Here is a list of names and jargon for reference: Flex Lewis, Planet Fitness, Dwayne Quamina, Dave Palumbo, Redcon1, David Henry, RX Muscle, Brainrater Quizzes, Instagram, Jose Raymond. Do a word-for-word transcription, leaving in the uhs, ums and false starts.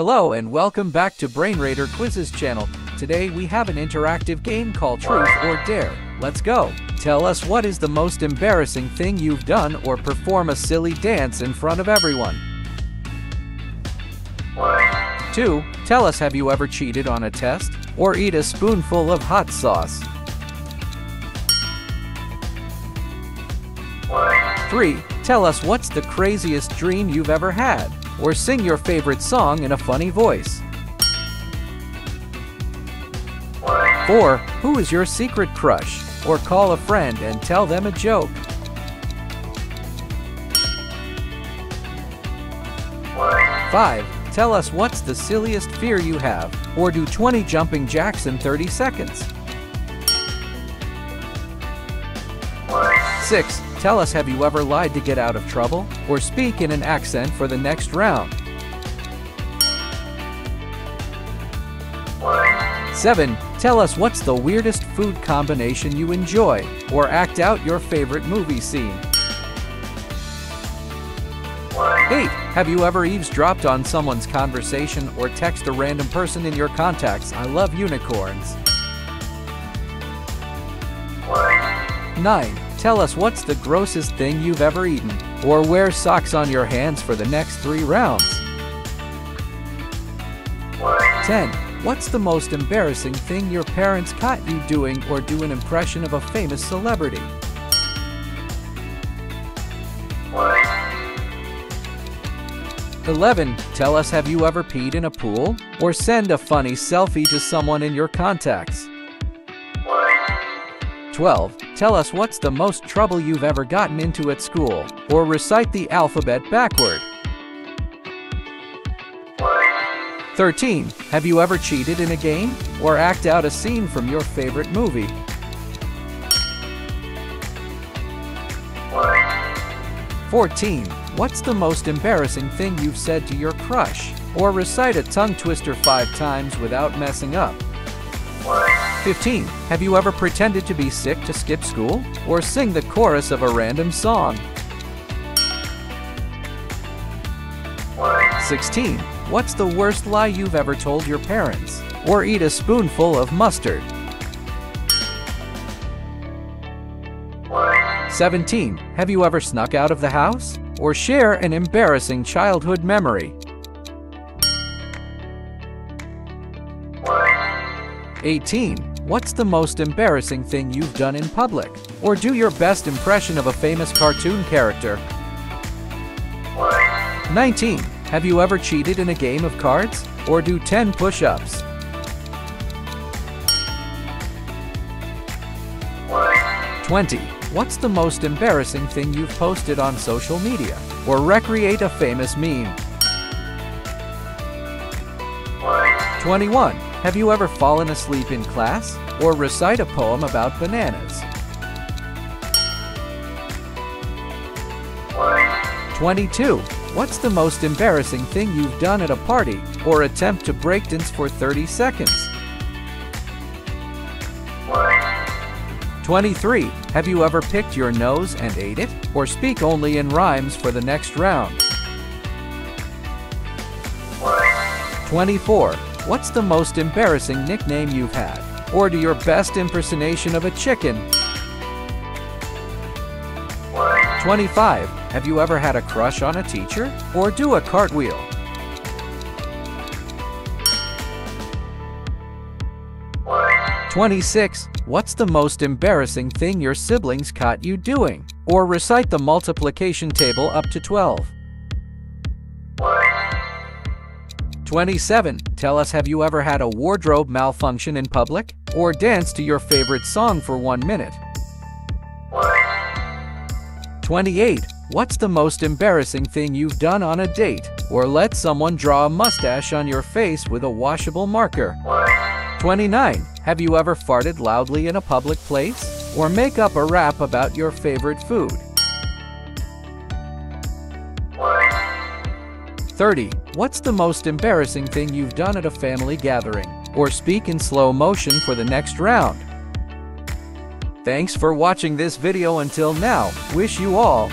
Hello and welcome back to Brainrater Quizzes channel. Today we have an interactive game called Truth or Dare. Let's go! Tell us what is the most embarrassing thing you've done or perform a silly dance in front of everyone. two. Tell us, have you ever cheated on a test or eat a spoonful of hot sauce? three. Tell us what's the craziest dream you've ever had, or sing your favorite song in a funny voice. four. Who is your secret crush, or call a friend and tell them a joke. five. Tell us what's the silliest fear you have, or do twenty jumping jacks in thirty seconds. six. Tell us, have you ever lied to get out of trouble, or speak in an accent for the next round? seven. Tell us what's the weirdest food combination you enjoy, or act out your favorite movie scene. eight. Have you ever eavesdropped on someone's conversation or text a random person in your contacts, "I love unicorns"? nine. Tell us what's the grossest thing you've ever eaten, or wear socks on your hands for the next three rounds. ten. What's the most embarrassing thing your parents caught you doing, or do an impression of a famous celebrity? eleven. Tell us, have you ever peed in a pool, or send a funny selfie to someone in your contacts? twelve. Tell us what's the most trouble you've ever gotten into at school, or recite the alphabet backward. thirteen. Have you ever cheated in a game, or act out a scene from your favorite movie? fourteen. What's the most embarrassing thing you've said to your crush, or recite a tongue twister five times without messing up? fifteen. Have you ever pretended to be sick to skip school, or sing the chorus of a random song? sixteen. What's the worst lie you've ever told your parents, or eat a spoonful of mustard? seventeen. Have you ever snuck out of the house, or share an embarrassing childhood memory? eighteen. What's the most embarrassing thing you've done in public, or do your best impression of a famous cartoon character? nineteen. Have you ever cheated in a game of cards, or do ten push-ups? twenty. What's the most embarrassing thing you've posted on social media, or recreate a famous meme? twenty-one. Have you ever fallen asleep in class, or recite a poem about bananas? twenty-two. What's the most embarrassing thing you've done at a party, or attempt to breakdance for thirty seconds? twenty-three. Have you ever picked your nose and ate it, or speak only in rhymes for the next round? twenty-four. What's the most embarrassing nickname you've had, or do your best impersonation of a chicken? twenty-five. Have you ever had a crush on a teacher, or do a cartwheel? twenty-six. What's the most embarrassing thing your siblings caught you doing, or recite the multiplication table up to twelve? twenty-seven. Tell us, have you ever had a wardrobe malfunction in public, or danced to your favorite song for one minute? twenty-eight. What's the most embarrassing thing you've done on a date, or let someone draw a mustache on your face with a washable marker? twenty-nine. Have you ever farted loudly in a public place, or make up a rap about your favorite food? thirty. What's the most embarrassing thing you've done at a family gathering, or speak in slow motion for the next round? Thanks for watching this video until now. Wish you all